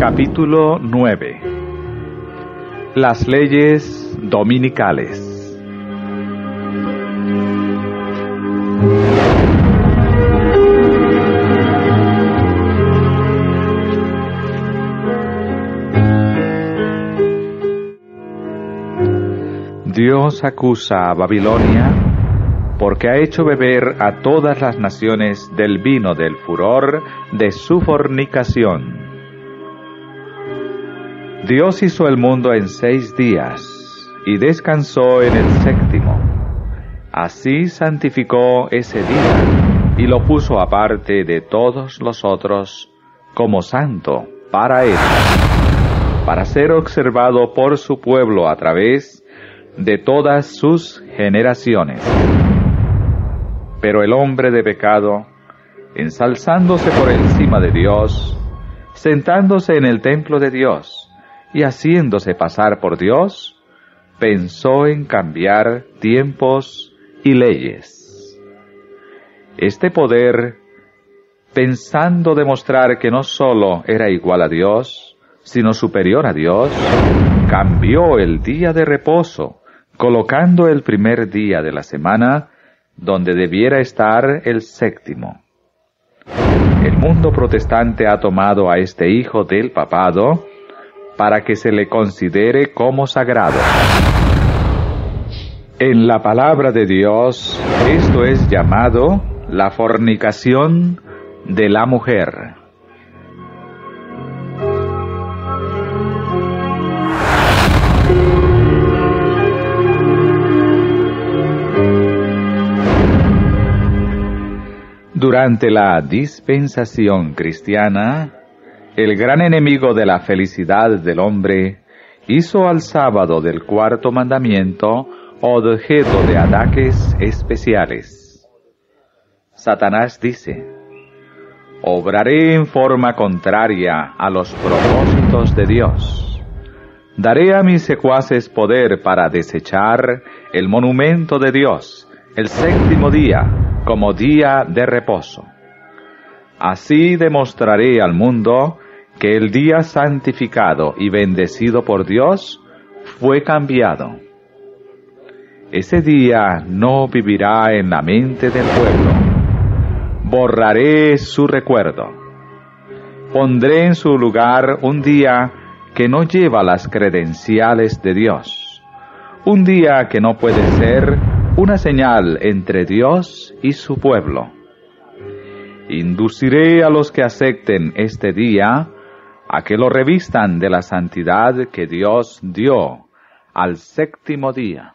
Capítulo 9. Las leyes dominicales. Dios acusa a Babilonia porque ha hecho beber a todas las naciones del vino del furor de su fornicación. Dios hizo el mundo en 6 días y descansó en el séptimo. Así santificó ese día y lo puso aparte de todos los otros como santo para él, para ser observado por su pueblo a través de todas sus generaciones. Pero el hombre de pecado, ensalzándose por encima de Dios, sentándose en el templo de Dios y haciéndose pasar por Dios, pensó en cambiar tiempos y leyes. Este poder, pensando demostrar que no solo era igual a Dios, sino superior a Dios, cambió el día de reposo, colocando el primer día de la semana donde debiera estar el séptimo. El mundo protestante ha tomado a este hijo del papado para que se le considere como sagrado. En la palabra de Dios, esto es llamado la fornicación de la mujer. Durante la dispensación cristiana, el gran enemigo de la felicidad del hombre hizo al sábado del cuarto mandamiento objeto de ataques especiales. Satanás dice: obraré en forma contraria a los propósitos de Dios. Daré a mis secuaces poder para desechar el monumento de Dios, el séptimo día, como día de reposo. Así demostraré al mundo que el día santificado y bendecido por Dios fue cambiado. Ese día no vivirá en la mente del pueblo. Borraré su recuerdo. Pondré en su lugar un día que no lleva las credenciales de Dios. Un día que no puede ser una señal entre Dios y su pueblo. Induciré a los que acepten este día a que lo revistan de la santidad que Dios dio al séptimo día.